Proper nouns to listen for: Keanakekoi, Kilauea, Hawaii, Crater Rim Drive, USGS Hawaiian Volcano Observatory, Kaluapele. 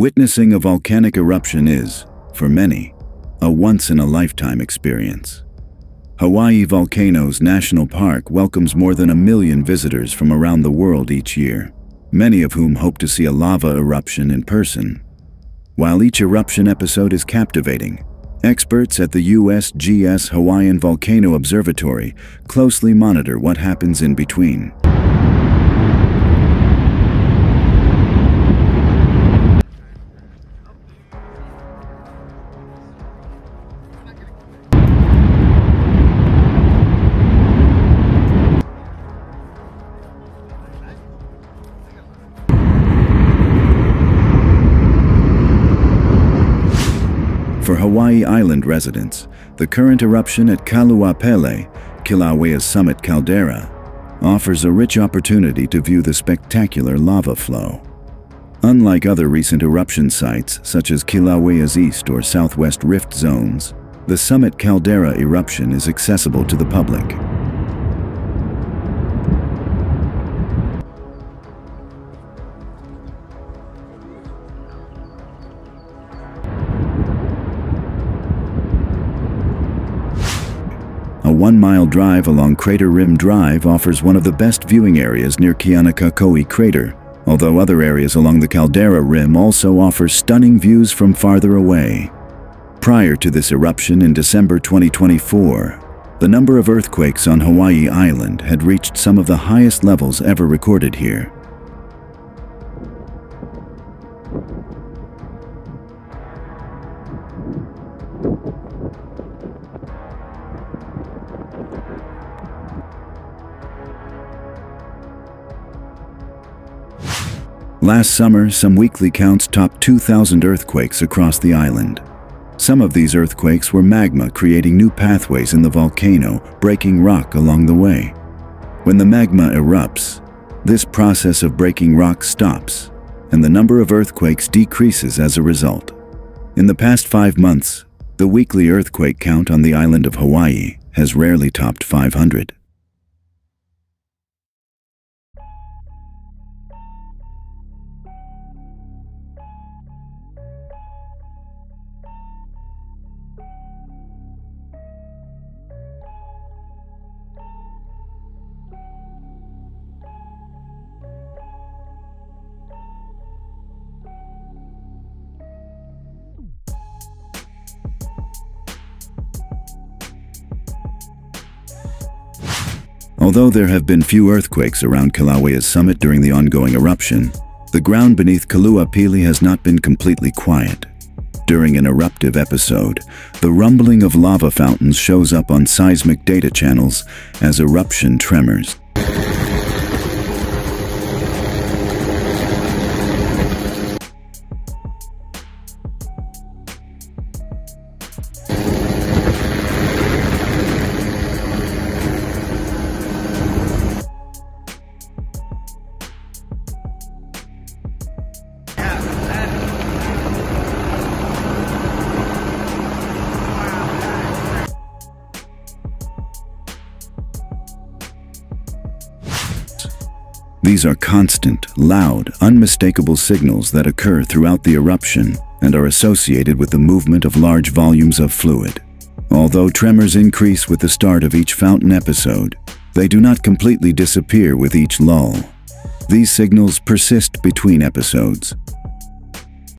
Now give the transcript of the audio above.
Witnessing a volcanic eruption is, for many, a once-in-a-lifetime experience. Hawaii Volcanoes National Park welcomes more than 1 million visitors from around the world each year, many of whom hope to see a lava eruption in person. While each eruption episode is captivating, experts at the USGS Hawaiian Volcano Observatory closely monitor what happens in between. For Hawaii Island residents, the current eruption at Kaluapele, Kilauea's summit caldera, offers a rich opportunity to view the spectacular lava flow. Unlike other recent eruption sites such as Kilauea's east or southwest rift zones, the summit caldera eruption is accessible to the public. A 1-mile drive along Crater Rim Drive offers one of the best viewing areas near Keanakekoi Crater, although other areas along the caldera rim also offer stunning views from farther away. Prior to this eruption in December 2024, the number of earthquakes on Hawaii Island had reached some of the highest levels ever recorded here. Last summer, some weekly counts topped 2,000 earthquakes across the island. Some of these earthquakes were magma creating new pathways in the volcano, breaking rock along the way. When the magma erupts, this process of breaking rock stops, and the number of earthquakes decreases as a result. In the past 5 months, the weekly earthquake count on the island of Hawaii has rarely topped 500. Although there have been few earthquakes around Kilauea's summit during the ongoing eruption, the ground beneath Kaluapele has not been completely quiet. During an eruptive episode, the rumbling of lava fountains shows up on seismic data channels as eruption tremors. These are constant, loud, unmistakable signals that occur throughout the eruption and are associated with the movement of large volumes of fluid. Although tremors increase with the start of each fountain episode, they do not completely disappear with each lull. These signals persist between episodes,